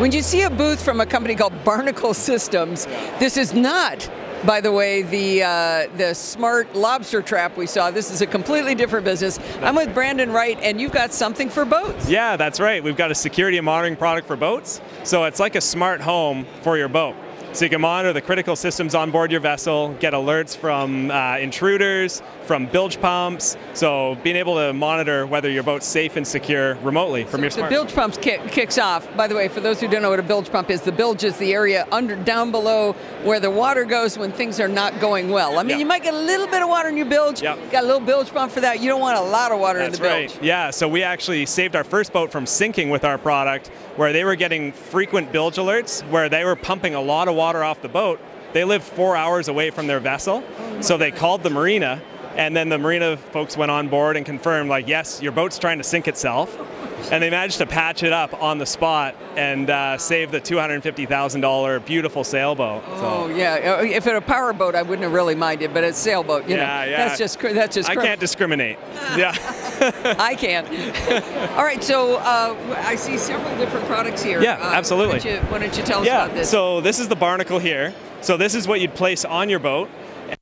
When you see a booth from a company called Barnacle Systems, this is not, by the way, the smart lobster trap we saw. This is a completely different business. I'm with Brandon Wright, and you've got something for boats. Yeah, that's right. We've got a security and monitoring product for boats. So it's like a smart home for your boat. So you can monitor the critical systems on board your vessel, get alerts from intruders, from bilge pumps. So being able to monitor whether your boat's safe and secure remotely from your smartphone. The bilge pumps kicks off. By the way, for those who don't know what a bilge pump is, the bilge is the area down below where the water goes when things are not going well. I mean, you might get a little bit of water in your bilge. Yep. Got a little bilge pump for that. You don't want a lot of water in the bilge. Right. Yeah. So we actually saved our first boat from sinking with our product, where they were getting frequent bilge alerts, where they were pumping a lot of water off the boat. They lived 4 hours away from their vessel, so they called the marina, and then the marina folks went on board and confirmed, like, yes, your boat's trying to sink itself, and they managed to patch it up on the spot and save the $250,000 beautiful sailboat. Oh, so. Yeah, if it were a power boat, I wouldn't have really minded, but it's a sailboat, you know, that's just I can't discriminate. Yeah. I can't. All right, so I see several different products here. Yeah, absolutely. Why don't you tell us about this? So this is the Barnacle here. So this is what you'd place on your boat,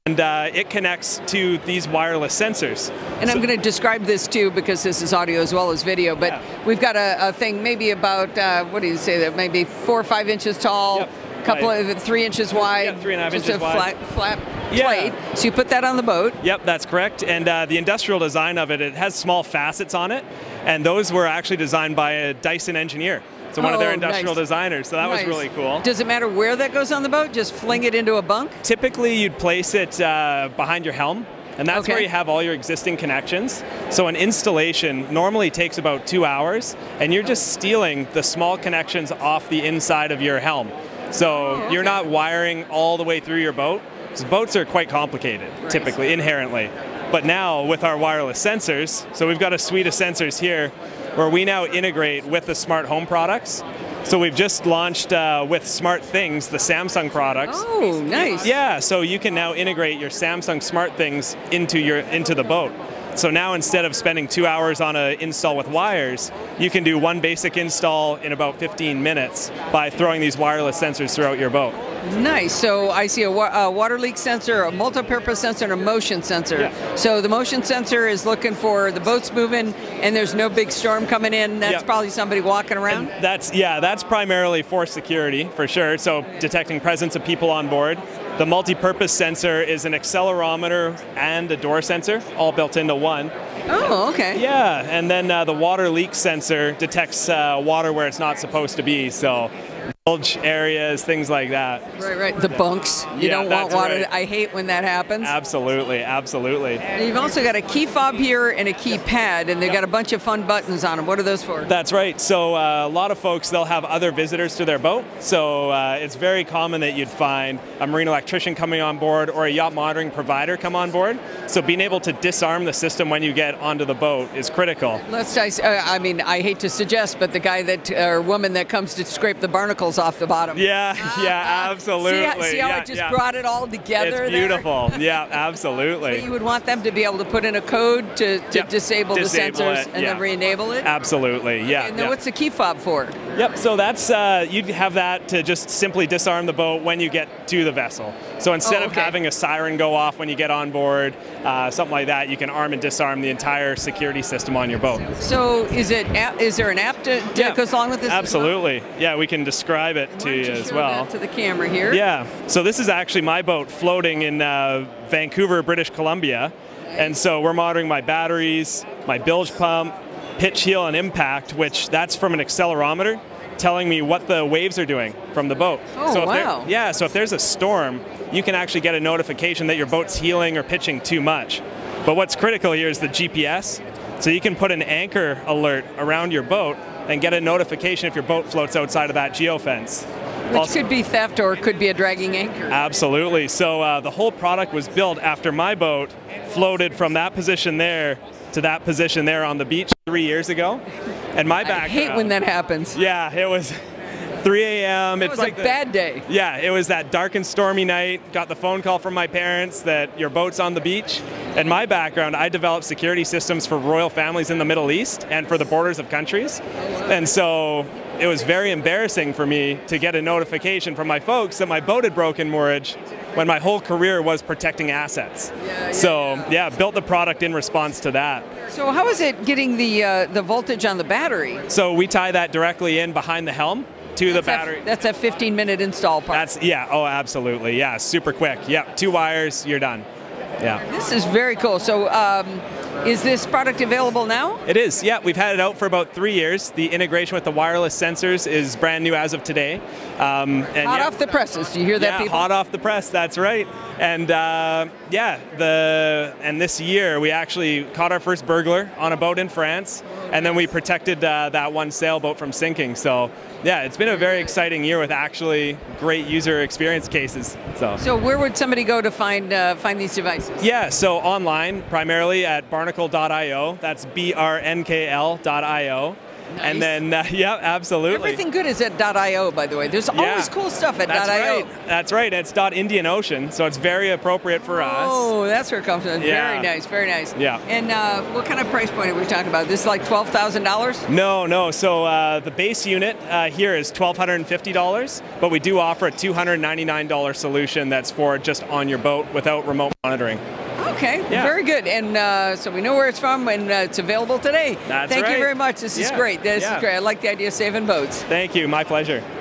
and it connects to these wireless sensors. And I'm going to describe this too, because this is audio as well as video, but we've got a thing maybe about, what do you say, that maybe 4 or 5 inches tall, a couple of 3 inches wide, 3.5 inches wide. Just a flat plate. So you put that on the boat. Yep, that's correct. And the industrial design of it, it has small facets on it, and those were actually designed by a Dyson engineer. So one of their industrial designers, so that was really cool. Does it matter where that goes on the boat? Just fling it into a bunk? Typically, you'd place it behind your helm, and that's where you have all your existing connections. So an installation normally takes about 2 hours, and you're just stealing the small connections off the inside of your helm. So you're not wiring all the way through your boat. So boats are quite complicated, typically, inherently. But now, with our wireless sensors, so we've got a suite of sensors here, where we now integrate with the smart home products. So we've just launched with SmartThings, the Samsung products. Oh, nice. Yeah, so you can now integrate your Samsung SmartThings into the boat. So now instead of spending 2 hours on an install with wires, you can do one basic install in about 15 minutes by throwing these wireless sensors throughout your boat. Nice. So I see a water leak sensor, a multi-purpose sensor, and a motion sensor. Yeah. So the motion sensor is looking for the boat's moving and there's no big storm coming in. That's probably somebody walking around? And that's primarily for security, for sure. So detecting presence of people on board. The multi-purpose sensor is an accelerometer and a door sensor, all built into one. Oh, okay. Yeah, and then the water leak sensor detects water where it's not supposed to be, so bulge areas, things like that. Right, the bunks. You don't want water. I hate when that happens. Absolutely, absolutely. And you've also got a key fob here and a key pad, and they've got a bunch of fun buttons on them. What are those for? That's right. So a lot of folks, they'll have other visitors to their boat. So it's very common that you'd find a marine electrician coming on board or a yacht monitoring provider come on board. So being able to disarm the system when you get onto the boat is critical. I mean, I hate to suggest, but the guy that or woman that comes to scrape the barnacles off the bottom. Yeah, absolutely. See how I just brought it all together? It's beautiful. Yeah, absolutely. But you would want them to be able to put in a code to disable the sensors and then re-enable it? Absolutely, And then what's the key fob for? Yep, so that's, you'd have that to just simply disarm the boat when you get to the vessel. So instead of having a siren go off when you get on board, something like that, you can arm and disarm the entire security system on your boat. So is there an app that goes along with this? Absolutely. Yeah, we can describe it to you as well. To the camera here. Yeah. So this is actually my boat floating in Vancouver, British Columbia, and so we're monitoring my batteries, my bilge pump, pitch, heel, and impact. Which that's from an accelerometer, telling me what the waves are doing from the boat. Oh, so So if there's a storm, you can actually get a notification that your boat's heeling or pitching too much. But what's critical here is the GPS. So you can put an anchor alert around your boat and get a notification if your boat floats outside of that geofence. Which could be theft or could be a dragging anchor. Absolutely. So the whole product was built after my boat floated from that position there to that position there on the beach 3 years ago. And my background. I hate when that happens. Yeah, it was 3 a.m. It was like a bad day. Yeah, it was that dark and stormy night. Got the phone call from my parents that your boat's on the beach. And my background, I developed security systems for royal families in the Middle East and for the borders of countries. And so it was very embarrassing for me to get a notification from my folks that my boat had broken moorage when my whole career was protecting assets. So yeah, built the product in response to that. So how is it getting the voltage on the battery? So we tie that directly in behind the helm to the battery. That's a 15-minute install part. That's, yeah, oh, absolutely, yeah, super quick. Yep, 2 wires, you're done. Yeah. This is very cool. So is this product available now? It is, yeah. We've had it out for about 3 years. The integration with the wireless sensors is brand new as of today. And hot off the presses, do you hear that, people? Yeah, hot off the press, that's right. And and this year we actually caught our first burglar on a boat in France, and then we protected that one sailboat from sinking. So yeah, it's been a very exciting year with actually great user experience cases. So where would somebody go to find these devices? Yeah, so online, primarily at brnkl.io. That's brnkl.io. Nice. And then, yeah, absolutely. Everything good is at .io, by the way. There's always cool stuff at .io. Right. That's right. It's .Indian Ocean, so it's very appropriate for us. Oh, that's where it comes from. Yeah. Very nice, very nice. Yeah. And what kind of price point are we talking about? This is like $12,000? No, no. So the base unit here is $1,250, but we do offer a $299 solution that's for just on your boat without remote monitoring. Okay, yeah. Very good. And so we know where it's from, and it's available today. That's right. Thank you very much. This is great. This is great. I like the idea of saving boats. Thank you. My pleasure.